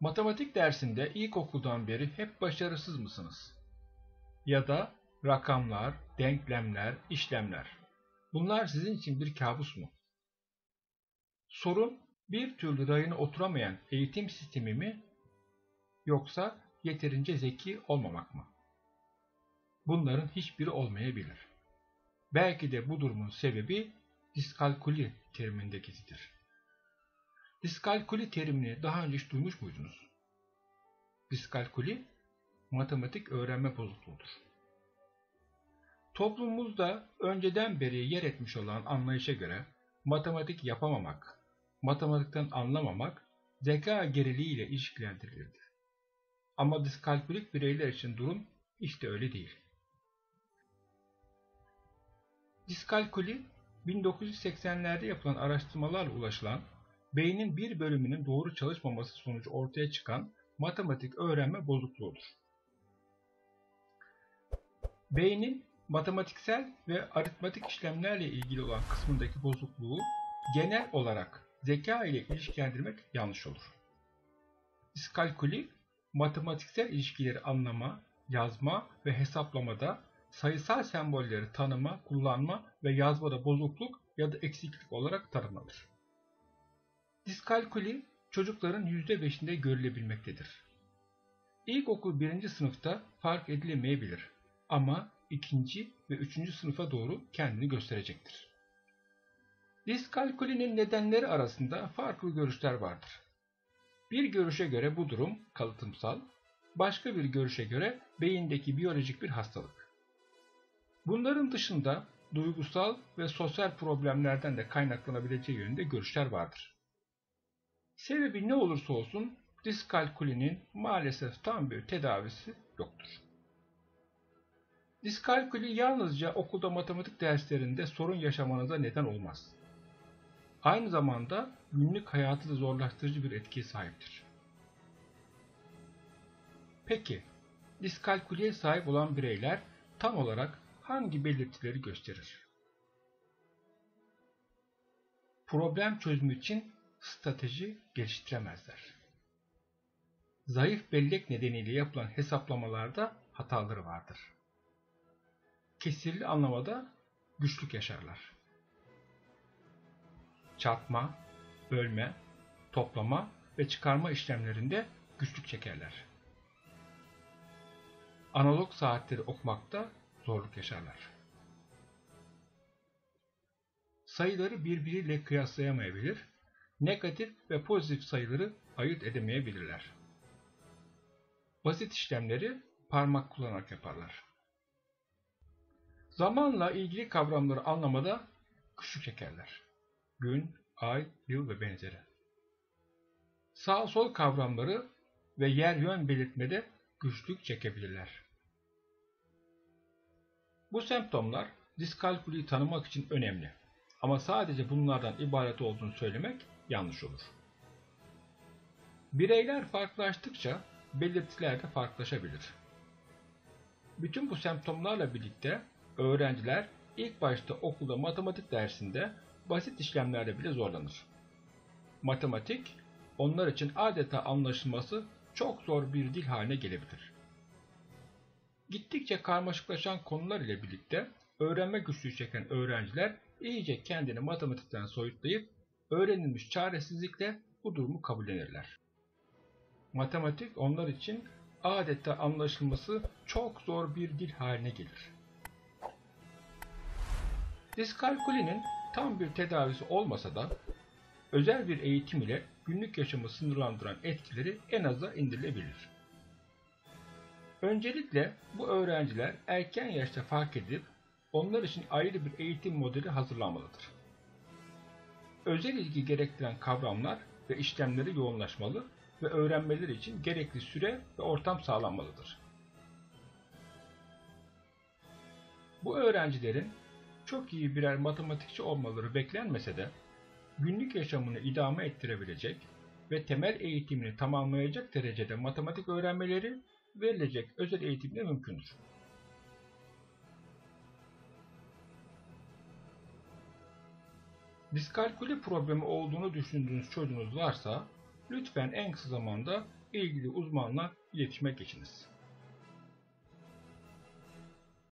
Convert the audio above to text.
Matematik dersinde ilkokuldan beri hep başarısız mısınız? Ya da rakamlar, denklemler, işlemler. Bunlar sizin için bir kabus mu? Sorun bir türlü rayına oturamayan eğitim sistemi mi? Yoksa yeterince zeki olmamak mı? Bunların hiçbiri olmayabilir. Belki de bu durumun sebebi diskalkuli terimindekisidir. Diskalkuli terimini daha önce hiç duymuş muydunuz? Diskalkuli, matematik öğrenme bozukluğudur. Toplumumuzda önceden beri yer etmiş olan anlayışa göre matematik yapamamak, matematikten anlamamak zeka geriliği ile ilişkilendirilirdi. Ama diskalkulik bireyler için durum işte öyle değil. Diskalkuli, 1980'lerde yapılan araştırmalarla ulaşılan, beynin bir bölümünün doğru çalışmaması sonucu ortaya çıkan matematik öğrenme bozukluğudur. Beynin matematiksel ve aritmatik işlemlerle ilgili olan kısmındaki bozukluğu genel olarak zeka ile ilişkilendirmek yanlış olur. Diskalkuli, matematiksel ilişkileri anlama, yazma ve hesaplamada, sayısal sembolleri tanıma, kullanma ve yazmada bozukluk ya da eksiklik olarak tanımlanır. Diskalkuli çocukların %5'inde görülebilmektedir. İlkokul 1. sınıfta fark edilemeyebilir ama 2. ve 3. sınıfa doğru kendini gösterecektir. Diskalkulinin nedenleri arasında farklı görüşler vardır. Bir görüşe göre bu durum kalıtımsal, başka bir görüşe göre beyindeki biyolojik bir hastalık. Bunların dışında duygusal ve sosyal problemlerden de kaynaklanabileceği yönünde görüşler vardır. Sebebi ne olursa olsun diskalkulinin maalesef tam bir tedavisi yoktur. Diskalkuli yalnızca okulda matematik derslerinde sorun yaşamanıza neden olmaz. Aynı zamanda günlük hayatı da zorlaştırıcı bir etkiye sahiptir. Peki, diskalkuliye sahip olan bireyler tam olarak hangi belirtileri gösterir? Problem çözümü için strateji geliştiremezler. Zayıf bellek nedeniyle yapılan hesaplamalarda hataları vardır. Kesirli anlamada güçlük yaşarlar. Çarpma, bölme, toplama ve çıkarma işlemlerinde güçlük çekerler. Analog saatleri okumakta zorluk yaşarlar. Sayıları birbiriyle kıyaslayamayabilir, negatif ve pozitif sayıları ayırt edemeyebilirler. Basit işlemleri parmak kullanarak yaparlar. Zamanla ilgili kavramları anlamada güçlük çekerler. Gün, ay, yıl ve benzeri. Sağ-sol kavramları ve yer-yön belirtmede güçlük çekebilirler. Bu semptomlar diskalkuliyi tanımak için önemli. Ama sadece bunlardan ibaret olduğunu söylemek yanlış olur. Bireyler farklılaştıkça belirtiler de farklılaşabilir. Bütün bu semptomlarla birlikte öğrenciler ilk başta okulda matematik dersinde basit işlemlerde bile zorlanır. Matematik onlar için adeta anlaşılması çok zor bir dil haline gelebilir. Gittikçe karmaşıklaşan konular ile birlikte öğrenme güçlüğü çeken öğrenciler iyice kendini matematikten soyutlayıp öğrenilmiş çaresizlikle bu durumu kabullenirler. Matematik onlar için adeta anlaşılması çok zor bir dil haline gelir. Diskalkulinin tam bir tedavisi olmasa da özel bir eğitim ile günlük yaşamı sınırlandıran etkileri en aza indirilebilir. Öncelikle bu öğrenciler erken yaşta fark edilip onlar için ayrı bir eğitim modeli hazırlanmalıdır. Özel ilgi gerektiren kavramlar ve işlemlere yoğunlaşmalı ve öğrenmeleri için gerekli süre ve ortam sağlanmalıdır. Bu öğrencilerin çok iyi birer matematikçi olmaları beklenmese de günlük yaşamını idame ettirebilecek ve temel eğitimini tamamlayacak derecede matematik öğrenmeleri verilecek özel eğitimle mümkündür. Diskalkuli problemi olduğunu düşündüğünüz çocuğunuz varsa lütfen en kısa zamanda ilgili uzmanla iletişime geçiniz.